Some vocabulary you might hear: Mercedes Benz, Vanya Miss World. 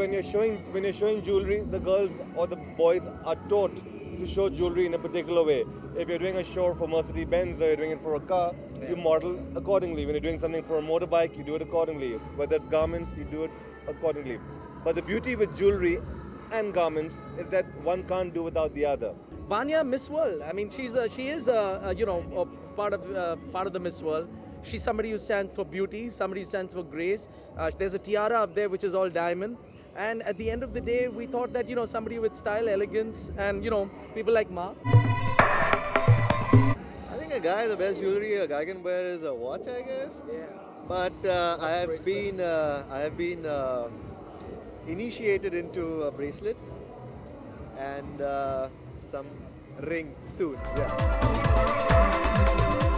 when you're showing jewelry, the girls or the boys are taught to show jewelry in a particular way. If you're doing a show for Mercedes Benz or you're doing it for a car, you model accordingly. When you're doing something for a motorbike, you do it accordingly. Whether it's garments, you do it accordingly. But the beauty with jewelry and garments is that one can't do without the other. Vanya Miss World. I mean, she is you know, a part of the Miss World. She's somebody who stands for beauty, somebody who stands for grace. There's a tiara up there which is all diamond. And at the end of the day, we thought that, you know, somebody with style, elegance, and, you know, people like Ma. I think a guy, the best jewelry a guy can wear is a watch, I guess. Yeah. But I have been initiated into a bracelet and some ring soon. Yeah.